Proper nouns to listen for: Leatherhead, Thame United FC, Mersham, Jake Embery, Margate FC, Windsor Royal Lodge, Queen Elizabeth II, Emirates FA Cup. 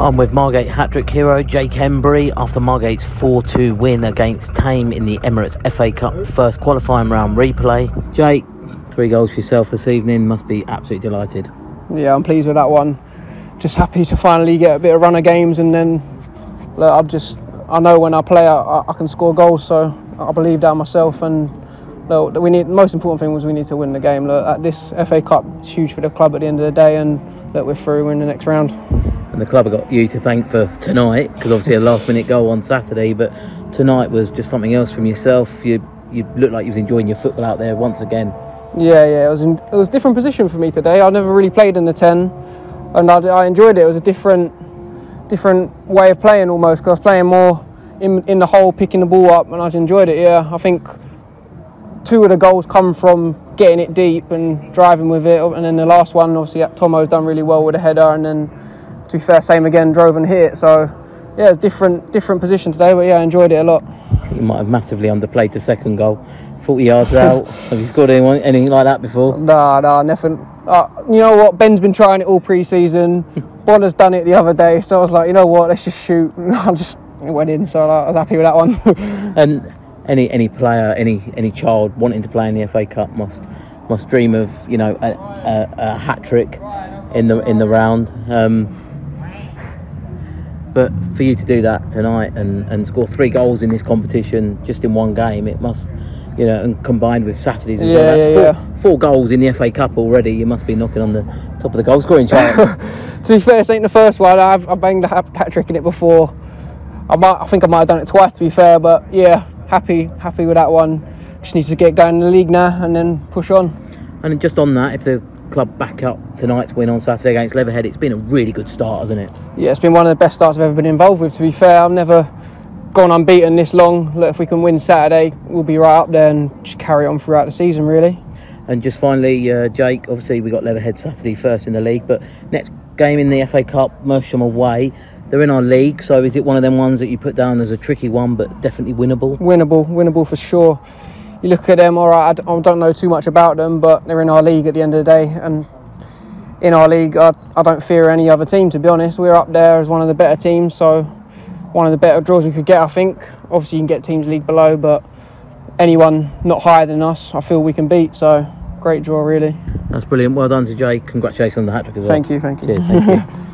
I'm with Margate hat-trick hero Jake Embery after Margate's 4-2 win against Thame in the Emirates FA Cup first qualifying round replay. Jake, 3 goals for yourself this evening, must be absolutely delighted. Yeah, I'm pleased with that one. Just happy to finally get a bit of run of games, and then look, I know when I play I can score goals, so I believe that myself. And look, the most important thing was we need to win the game. Look, at this FA Cup, it's huge for the club at the end of the day, and look, we're through, we're in the next round. And the club have got you to thank for tonight, because obviously a last-minute goal on Saturday, but tonight was just something else from yourself. You looked like you was enjoying your football out there once again. Yeah, it was a different position for me today. I never really played in the 10, and I enjoyed it. It was a different way of playing almost, because I was playing more in the hole, picking the ball up, and I enjoyed it. Yeah, I think 2 of the goals come from getting it deep and driving with it, and then the last one, obviously, Tomo's done really well with a header, and then, to be fair, same again, drove and hit it. So yeah, it's different position today, but yeah, I enjoyed it a lot. You might have massively underplayed the second goal, 40 yards out. Have you scored anything like that before? Nah, nothing. You know what, Ben's been trying it all pre-season. Bonner's done it the other day, so I was like, you know what, let's just shoot. It went in, so I was happy with that one. And any player, any child wanting to play in the FA Cup must dream of, you know, a hat trick in the round. But for you to do that tonight and score 3 goals in this competition just in 1 game, it must, you know, and combined with Saturdays as well, that's 4 goals in the FA Cup already. You must be knocking on the top of the goal scoring charts. To be fair, this ain't the first one. I banged a hat-trick in it before. I think I might have done it twice, to be fair, but yeah, happy with that one. Just need to get going in the league now and then push on. And just on that, if the club back up tonight's win on Saturday against Leatherhead, it's been a really good start, hasn't it? Yeah, it's been one of the best starts I've ever been involved with, to be fair. I've never gone unbeaten this long. Look, if we can win Saturday, we'll be right up there and just carry on throughout the season, really. And just finally, Jake, obviously we got Leatherhead Saturday first in the league, but next game in the FA Cup, Mersham away. They're in our league, so is it one of them ones that you put down as a tricky one but definitely winnable? Winnable for sure. You look at them, all right, I don't know too much about them, but they're in our league at the end of the day. And in our league, I don't fear any other team, to be honest. We're up there as one of the better teams, so one of the better draws we could get, I think. Obviously, you can get teams league below, but anyone not higher than us, I feel we can beat. So, great draw, really. That's brilliant. Well done to Jake. Congratulations on the hat-trick as well. Thank you. Cheers, thank you.